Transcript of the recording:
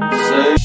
Say